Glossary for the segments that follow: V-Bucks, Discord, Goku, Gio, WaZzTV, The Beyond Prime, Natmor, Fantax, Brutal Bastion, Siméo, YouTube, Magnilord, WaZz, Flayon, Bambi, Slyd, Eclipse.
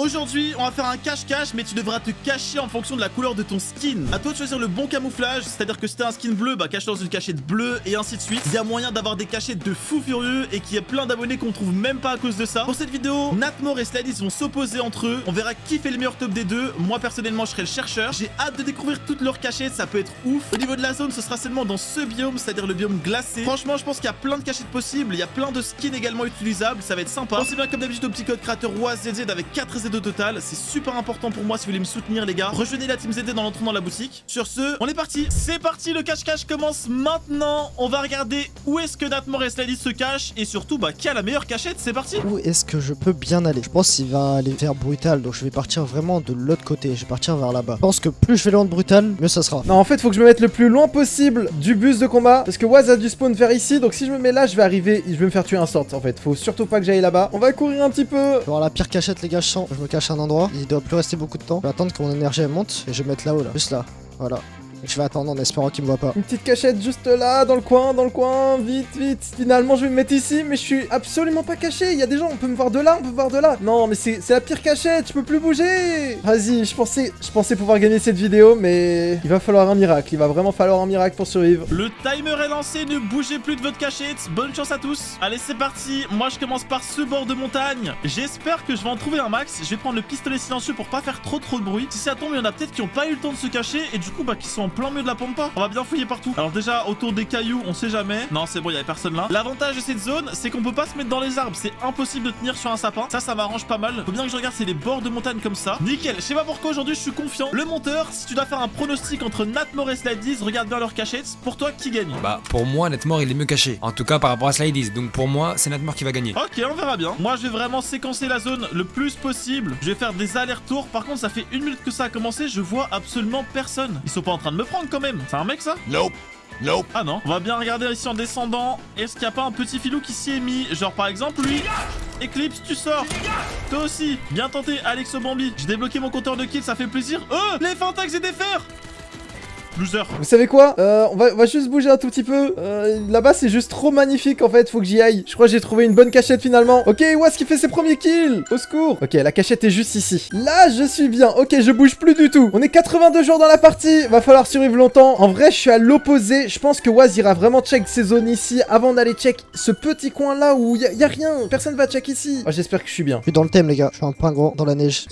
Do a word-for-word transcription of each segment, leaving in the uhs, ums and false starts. Aujourd'hui, on va faire un cache-cache, mais tu devras te cacher en fonction de la couleur de ton skin. A toi de choisir le bon camouflage, c'est-à-dire que si t'as un skin bleu, bah cache-toi dans une cachette bleue et ainsi de suite. Il y a moyen d'avoir des cachettes de fous furieux et qu'il y ait plein d'abonnés qu'on trouve même pas à cause de ça. Pour cette vidéo, Natmor et Slyd ils vont s'opposer entre eux. On verra qui fait le meilleur top des deux. Moi personnellement, je serai le chercheur. J'ai hâte de découvrir toutes leurs cachettes, ça peut être ouf. Au niveau de la zone, ce sera seulement dans ce biome, c'est-à-dire le biome glacé. Franchement, je pense qu'il y a plein de cachettes possibles. Il y a plein de skins également utilisables, ça va être sympa. Pensez bien comme d'habitude au petit code créateur WaZzTV avec quatre au total, c'est super important pour moi si vous voulez me soutenir les gars. Rejoignez la team Z D dans l'entrée dans la boutique. Sur ce, on est parti. C'est parti, le cache-cache commence maintenant. On va regarder où est-ce que Natmor et Slyd se cachent et surtout bah qui a la meilleure cachette. C'est parti. Où est-ce que je peux bien aller? Je pense qu'il va aller vers Brutal, donc je vais partir vraiment de l'autre côté. Je vais partir vers là-bas. Je pense que plus je vais loin de Brutal, mieux ça sera. Non, en fait, faut que je me mette le plus loin possible du bus de combat parce que Waz a du spawn vers ici. Donc si je me mets là, je vais arriver, je vais me faire tuer un sort. En fait, faut surtout pas que j'aille là-bas. On va courir un petit peu. Voir la pire cachette les gars, je sens. Je me cache à un endroit, il doit plus rester beaucoup de temps. Je vais attendre que mon énergie elle monte et je vais mettre là-haut là, juste là, voilà. Je vais attendre en espérant qu'il me voit pas. Une petite cachette juste là, dans le coin, dans le coin, vite, vite. Finalement, je vais me mettre ici, mais je suis absolument pas caché. Il y a des gens, on peut me voir de là, on peut me voir de là. Non, mais c'est la pire cachette, je peux plus bouger. Vas-y, je pensais, je pensais pouvoir gagner cette vidéo, mais il va falloir un miracle. Il va vraiment falloir un miracle pour survivre. Le timer est lancé, ne bougez plus de votre cachette. Bonne chance à tous. Allez, c'est parti. Moi, je commence par ce bord de montagne. J'espère que je vais en trouver un max. Je vais prendre le pistolet silencieux pour pas faire trop trop de bruit. Si ça tombe, il y en a peut-être qui ont pas eu le temps de se cacher et du coup, bah, qui sont en plein milieu de la pampa. On va bien fouiller partout. Alors déjà autour des cailloux, on sait jamais. Non, c'est bon, il y avait personne là. L'avantage de cette zone, c'est qu'on peut pas se mettre dans les arbres. C'est impossible de tenir sur un sapin. Ça, ça m'arrange pas mal. Faut bien que je regarde, c'est les bords de montagne comme ça. Nickel. Je sais pas pourquoi aujourd'hui je suis confiant. Le monteur, si tu dois faire un pronostic entre Natmor et Slyd, regarde bien leur cachette. Pour toi, qui gagne? Bah pour moi, Natmor il est mieux caché. En tout cas par rapport à Slyd. Donc pour moi, c'est Natmor qui va gagner. Ok, on verra bien. Moi, je vais vraiment séquencer la zone le plus possible. Je vais faire des allers-retours. Par contre, ça fait une minute que ça a commencé. Je vois absolument personne. Ils sont pas en train de me prendre quand même. C'est un mec ça? Nope. Nope. Ah non. On va bien regarder ici en descendant. Est-ce qu'il n'y a pas un petit filou qui s'y est mis? Genre par exemple lui. Eclipse, tu sors. Toi aussi. Bien tenté, Alex au Bambi. J'ai débloqué mon compteur de kills, ça fait plaisir. Oh, les Fantax et des fers. Loser. Vous savez quoi, euh, on, va, on va juste bouger un tout petit peu. euh, Là-bas c'est juste trop magnifique en fait. Faut que j'y aille. Je crois que j'ai trouvé une bonne cachette finalement. Ok, Waz qui fait ses premiers kills. Au secours. Ok, la cachette est juste ici. Là je suis bien. Ok, je bouge plus du tout. On est quatre-vingt-deux jours dans la partie. Va falloir survivre longtemps. En vrai je suis à l'opposé. Je pense que Waz ira vraiment check ces zones ici avant d'aller check ce petit coin là où y a, y a rien. Personne va check ici. Oh, j'espère que je suis bien. Je suis dans le thème les gars. Je suis un pingouin dans la neige.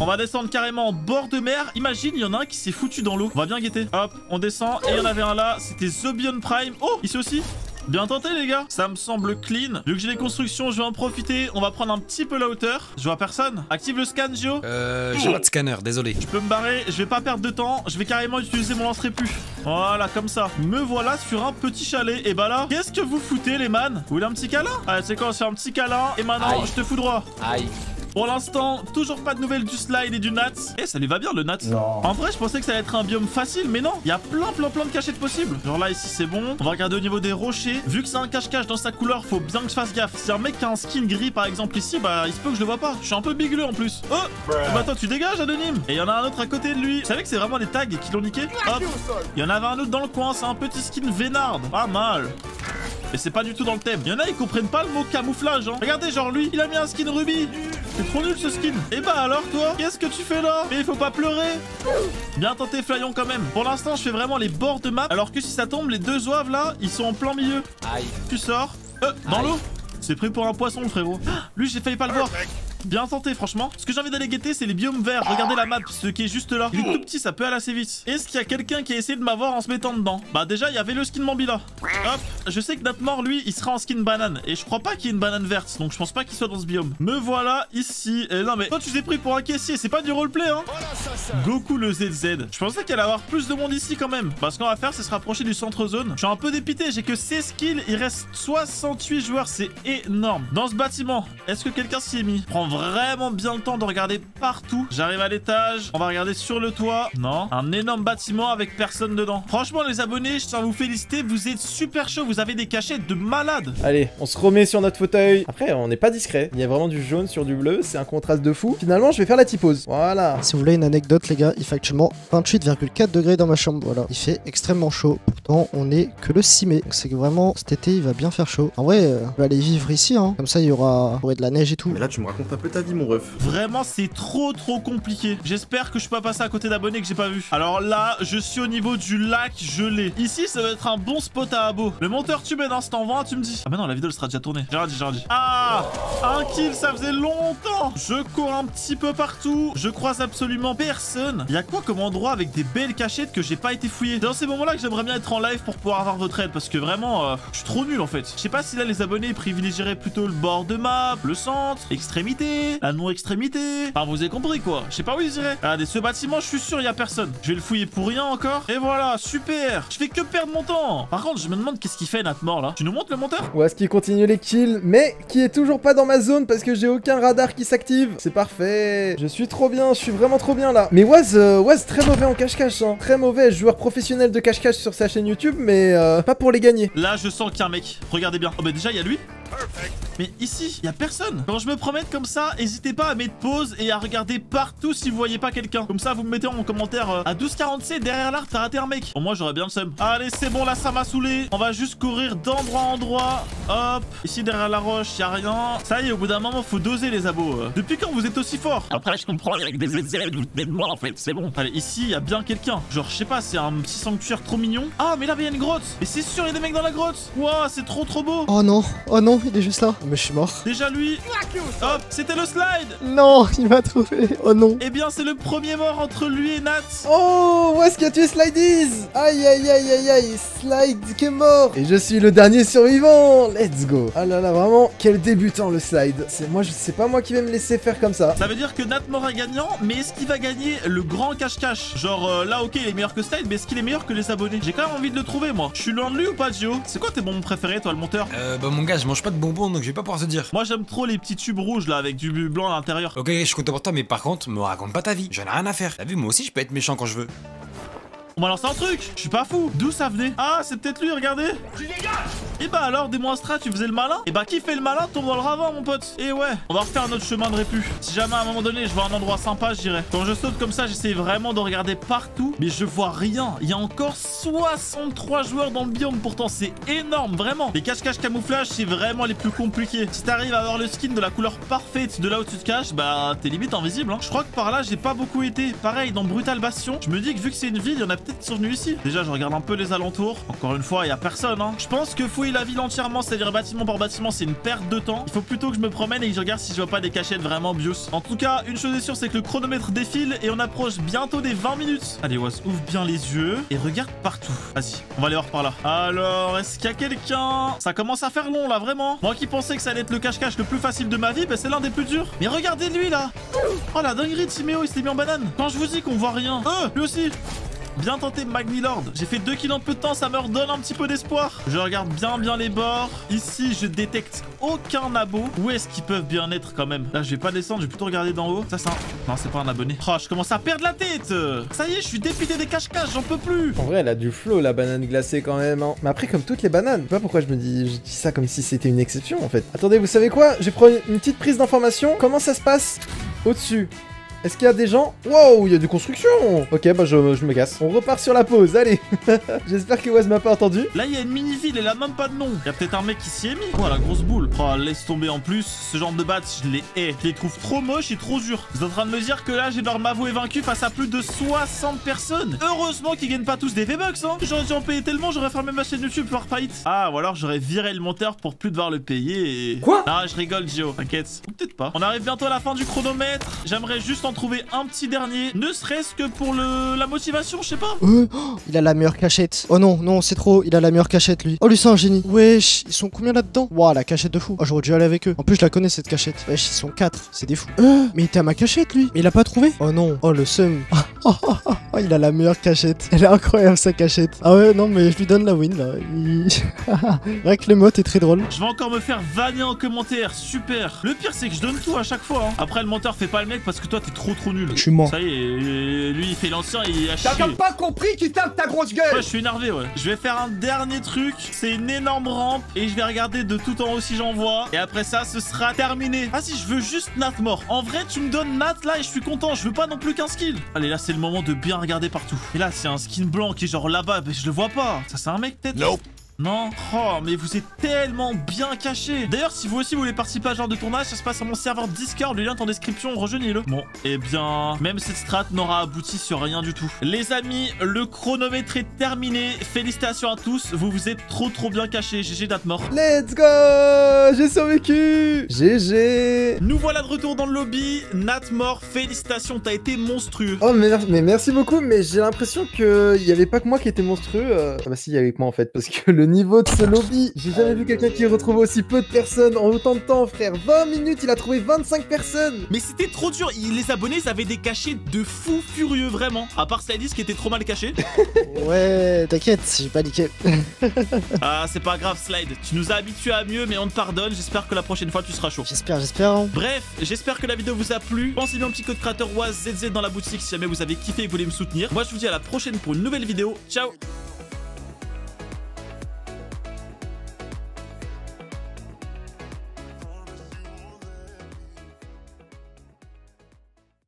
On va descendre carrément en bord de mer. Imagine il y en a un qui s'est foutu dans l'eau. On va bien guetter. Hop, on descend et il y en avait un là, c'était The Beyond Prime. Oh, ici aussi. Bien tenté les gars, ça me semble clean. Vu que j'ai les constructions, je vais en profiter. On va prendre un petit peu la hauteur. Je vois personne. Active le scan, Gio. Euh, j'ai pas de scanner, désolé. Je peux me barrer, je vais pas perdre de temps. Je vais carrément utiliser mon lance-répulse. Voilà, comme ça. Me voilà sur un petit chalet. Et bah là, qu'est-ce que vous foutez les man? Vous voulez un petit câlin? Allez, c'est quoi, on se fait un petit câlin. Et maintenant, je te fous droit. Aïe. Pour l'instant, toujours pas de nouvelles du Slyd et du Nat. Eh, ça lui va bien le Nat. Non. En vrai, je pensais que ça allait être un biome facile, mais non. Il y a plein, plein, plein de cachettes possibles. Genre là, ici, c'est bon. On va regarder au niveau des rochers. Vu que c'est un cache-cache dans sa couleur, faut bien que je fasse gaffe. Si un mec qui a un skin gris, par exemple, ici, bah, il se peut que je le vois pas. Je suis un peu bigleux en plus. Oh, bah, toi, tu dégages, anonyme. Et il y en a un autre à côté de lui. Vous savez que c'est vraiment les tags qui l'ont niqué. Hop. Il y en avait un autre dans le coin. C'est un petit skin vénard. Pas mal. Mais c'est pas du tout dans le thème. Il y en a, ils comprennent pas le mot camouflage, hein. Regardez, genre lui, il a mis un skin rubis. C'est trop nul ce skin. Et bah alors, toi, qu'est-ce que tu fais là? Mais il faut pas pleurer. Bien tenté, Flayon, quand même. Pour l'instant, je fais vraiment les bords de map. Alors que si ça tombe, les deux oeuvres là, ils sont en plein milieu. Aïe. Tu sors. Euh, dans l'eau. C'est pris pour un poisson, le frérot. Lui, j'ai failli pas le voir. Bien tenté, franchement. Ce que j'ai envie d'aller guetter, c'est les biomes verts. Regardez la map, ce qui est juste là. Il est tout petit, ça peut aller assez vite. Est-ce qu'il y a quelqu'un qui a essayé de m'avoir en se mettant dedans? Bah, déjà, il y avait le skin Bambi là. Hop, je sais que Natmor, lui, il sera en skin banane. Et je crois pas qu'il y ait une banane verte. Donc, je pense pas qu'il soit dans ce biome. Me voilà ici. Et non, mais toi, tu t'es pris pour un caissier. C'est pas du roleplay, hein. Goku le Z Z. Je pensais qu'il allait avoir plus de monde ici quand même. Bah, ce qu'on va faire, c'est se rapprocher du centre-zone. Je suis un peu dépité. J'ai que seize kills. Il reste soixante-huit joueurs. C'est énorme. Dans ce bâtiment, est-ce que quelqu'un s'y est mis? Prends vraiment bien le temps de regarder partout. J'arrive à l'étage. On va regarder sur le toit. Non. Un énorme bâtiment avec personne dedans. Franchement, les abonnés, je tiens à vous féliciter. Vous êtes super chauds. Vous avez des cachettes de malade. Allez, on se remet sur notre fauteuil. Après, on n'est pas discret. Il y a vraiment du jaune sur du bleu. C'est un contraste de fou. Finalement, je vais faire la typose. Voilà. Si vous voulez une anecdote, les gars, il fait actuellement vingt-huit virgule quatre degrés dans ma chambre. Voilà. Il fait extrêmement chaud. Pourtant, on n'est que le six mai. C'est que vraiment, cet été, il va bien faire chaud. En vrai, euh, je vais aller vivre ici. Hein. Comme ça, il y aura, il y aura de la neige et tout. Mais là, tu me racontes peu ta vie, mon ref. Vraiment, c'est trop, trop compliqué. J'espère que je peux pas passer à côté d'abonnés que j'ai pas vu. Alors là, je suis au niveau du lac gelé. Ici, ça va être un bon spot à abo. Le monteur tube est dans cet envoi, tu me dis. Ah bah non, la vidéo elle sera déjà tournée. J'ai rien dit, j'ai rien dit. Ah, un kill, ça faisait longtemps. Je cours un petit peu partout. Je croise absolument personne. Il y a quoi comme endroit avec des belles cachettes que j'ai pas été fouillé? Dans ces moments-là que j'aimerais bien être en live pour pouvoir avoir votre aide, parce que vraiment, euh, je suis trop nul en fait. Je sais pas si là les abonnés privilégieraient plutôt le bord de map, le centre, extrémité, la non-extrémité. Enfin, vous avez compris quoi. Je sais pas où ils iraient. Regardez ce bâtiment, je suis sûr il y a personne. Je vais le fouiller pour rien encore. Et voilà, super. Je fais que perdre mon temps. Par contre, je me demande qu'est-ce qu'il fait Natmor là. Tu nous montres le monteur? Ouais, ce qui continue les kills, mais qui est toujours pas dans ma zone parce que j'ai aucun radar qui s'active. C'est parfait. Je suis trop bien, je suis vraiment trop bien là. Mais Waz, euh, Waz très mauvais en cache-cache, hein. Très mauvais, joueur professionnel de cache-cache sur sa chaîne YouTube, mais euh, pas pour les gagner. Là, je sens qu'il y a un mec. Regardez bien. Oh bah déjà, il y a lui. Perfect. Mais ici, il y a personne. Quand je me promène comme ça, n'hésitez pas à mettre pause et à regarder partout si vous voyez pas quelqu'un. Comme ça, vous me mettez en commentaire euh, à douze quarante-sept derrière l'arbre, t'as raté un mec. Bon, moi, j'aurais bien le seum. Allez, c'est bon, là, ça m'a saoulé. On va juste courir d'endroit en endroit. Hop. Ici, derrière la roche, il y a rien. Ça y est, au bout d'un moment, faut doser les abos. Euh. Depuis quand vous êtes aussi fort? Après, je comprends avec des ailes, vous êtes mort en fait, c'est bon. Allez, ici, il y a bien quelqu'un. Genre, je sais pas, c'est un petit sanctuaire trop mignon. Ah, mais là, il y a une grotte. Mais c'est sûr, il y a des mecs dans la grotte. Waouh, c'est trop, trop beau. Oh non, oh non, il est juste là. Mais je suis mort. Déjà lui. Hop, c'était le slide. Non, il m'a trouvé. Oh non. Eh bien, c'est le premier mort entre lui et Nat. Oh, où est-ce qu'il a tué Slideys? Aïe, aïe, aïe, aïe, aïe. Slide qui est mort. Et je suis le dernier survivant. Let's go. Ah là là, vraiment, quel débutant le slide. C'est moi, je sais pas moi qui vais me laisser faire comme ça. Ça veut dire que Natmor est gagnant, mais est-ce qu'il va gagner le grand cache-cache? Genre euh, là, ok, il est meilleur que Slide, mais est-ce qu'il est meilleur que les abonnés? J'ai quand même envie de le trouver, moi. Je suis loin de lui ou pas, Gio? C'est quoi tes bonbons préférés, toi, le monteur? Euh, bah mon gars, je mange pas de bonbons, donc je vais pas pouvoir se dire. Moi, j'aime trop les petits tubes rouges là avec du blanc à l'intérieur. Ok, je suis content pour toi, mais par contre, me raconte pas ta vie. J'en ai rien à faire. T'as vu, moi aussi, je peux être méchant quand je veux. On m'a lancé un truc. Je suis pas fou. D'où ça venait? Ah, c'est peut-être lui, regardez. Je dégage. Et bah alors, des monstres, tu faisais le malin. Et bah qui fait le malin tombe dans le ravin, mon pote. Et ouais, on va refaire notre chemin de répu. Si jamais à un moment donné je vois un endroit sympa, je dirais. Quand je saute comme ça, j'essaie vraiment de regarder partout, mais je vois rien. Il y a encore soixante-trois joueurs dans le biome. Pourtant, c'est énorme, vraiment. Les cache-cache camouflage, c'est vraiment les plus compliqués. Si t'arrives à avoir le skin de la couleur parfaite de là où tu te caches, bah t'es limite invisible. Hein. Je crois que par là, j'ai pas beaucoup été. Pareil, dans Brutal Bastion, je me dis que vu que c'est une ville, il y en a peut-être qui sont venus ici. Déjà, je regarde un peu les alentours. Encore une fois, il y a personne. Hein. Je pense que faut la ville entièrement, c'est-à-dire bâtiment par bâtiment, c'est une perte de temps. Il faut plutôt que je me promène et que je regarde si je vois pas des cachettes vraiment bios. En tout cas, une chose est sûre, c'est que le chronomètre défile et on approche bientôt des vingt minutes. Allez, Waz, ouvre bien les yeux et regarde partout. Vas-y, on va aller voir par là. Alors, est-ce qu'il y a quelqu'un? Ça commence à faire long là, vraiment. Moi qui pensais que ça allait être le cache-cache le plus facile de ma vie, bah c'est l'un des plus durs. Mais regardez lui là. Oh la dinguerie de Siméo, il s'est mis en banane. Quand je vous dis qu'on voit rien. Euh, lui aussi. Bien tenté Magnilord, j'ai fait deux kills en peu de temps, ça me redonne un petit peu d'espoir. Je regarde bien bien les bords. Ici je détecte aucun abo. Où est-ce qu'ils peuvent bien être quand même? Là je vais pas descendre, je vais plutôt regarder d'en haut. Ça c'est un... Non c'est pas un abonné. Oh je commence à perdre la tête. Ça y est, je suis dépité des cache-cache, j'en peux plus. En vrai elle a du flow la banane glacée quand même hein. Mais après comme toutes les bananes, je sais pas pourquoi je me dis, je dis ça comme si c'était une exception en fait. Attendez, vous savez quoi? Je vais prendre une petite prise d'information. Comment ça se passe au-dessus? Est-ce qu'il y a des gens? Wow, il y a des constructions. Ok, bah je, je me casse. On repart sur la pause, allez. J'espère que Waz m'a pas entendu. Là, il y a une mini-ville, elle a même pas de nom. Il y a peut-être un mec qui s'y est mis. Oh, la grosse boule. Oh, laisse tomber en plus. Ce genre de bats, je les hais. Je les trouve trop moches et trop durs. Vous êtes en train de me dire que là, j'ai leur m'avouer vaincu face à plus de soixante personnes. Heureusement qu'ils gagnent pas tous des V-Bucks, hein. J'aurais dû en payer tellement, j'aurais fermé ma chaîne YouTube pour fight. Ah, ou alors j'aurais viré le monteur pour plus devoir le payer et... Quoi? Ah, je rigole, Gio. T'inquiète. Ou peut-être pas. On arrive bientôt à la fin du chronomètre. J'aimerais juste en trouver un petit dernier, ne serait-ce que pour le la motivation, je sais pas. Euh, oh, il a la meilleure cachette. Oh non, non, c'est trop. Il a la meilleure cachette, lui. Oh, lui, c'est un génie. Wesh, ils sont combien là-dedans? Waouh, la cachette de fou. Oh, j'aurais dû aller avec eux. En plus, je la connais, cette cachette. Wesh, ils sont quatre. C'est des fous. Euh, mais il était à ma cachette, lui. Mais il a pas trouvé. Oh non. Oh, le seum. Oh, oh, oh, oh, il a la meilleure cachette. Elle est incroyable, sa cachette. Ah ouais, non, mais je lui donne la win, là. Il... Rien que l'émote est très drôle. Je vais encore me faire vanner en commentaire. Super. Le pire, c'est que je donne tout à chaque fois. Hein. Après, le menteur fait pas le mec parce que toi, t'es trop trop nul. Je suis mort. Ça y est, lui il fait l'ancien, il a chier. T'as même pas compris qu'il tape ta grosse gueule. Ouais, je suis énervé, ouais. Je vais faire un dernier truc. C'est une énorme rampe et je vais regarder de tout en haut si j'en vois. Et après ça, ce sera terminé. Ah si, je veux juste Natmor. En vrai, tu me donnes Nat là et je suis content. Je veux pas non plus qu'un skin. Allez, là, c'est le moment de bien regarder partout. Et là, c'est un skin blanc qui est genre là-bas, mais je le vois pas. Ça, c'est un mec peut-être? Nope. Non. Oh, mais vous êtes tellement bien cachés. D'ailleurs, si vous aussi vous voulez participer à ce genre de tournage, ça se passe à mon serveur Discord. Le lien est en description. Rejoignez-le. Bon, eh bien, même cette strat n'aura abouti sur rien du tout. Les amis, le chronomètre est terminé. Félicitations à tous. Vous vous êtes trop trop bien cachés. G G Natmor. Let's go. J'ai survécu. G G. Nous voilà de retour dans le lobby. Natmor, félicitations. T'as été monstrueux. Oh, mais, mais merci beaucoup. Mais j'ai l'impression qu'il n'y avait pas que moi qui était monstrueux. Ah bah si, il y avait que moi en fait. Parce que le niveau de ce lobby, j'ai jamais vu quelqu'un qui retrouve aussi peu de personnes en autant de temps, frère. vingt minutes, il a trouvé vingt-cinq personnes. Mais c'était trop dur. Les abonnés, ils avaient des cachets de fous furieux, vraiment. À part Slyd qui était trop mal caché. Ouais, t'inquiète, j'ai paniqué. Ah, c'est pas grave, Slyd. Tu nous as habitués à mieux, mais on te pardonne. J'espère que la prochaine fois, tu seras chaud. J'espère, j'espère. Hein. Bref, j'espère que la vidéo vous a plu. Pensez bien au petit code créateur WaZzTV dans la boutique si jamais vous avez kiffé et que vous voulez me soutenir. Moi, je vous dis à la prochaine pour une nouvelle vidéo. Ciao.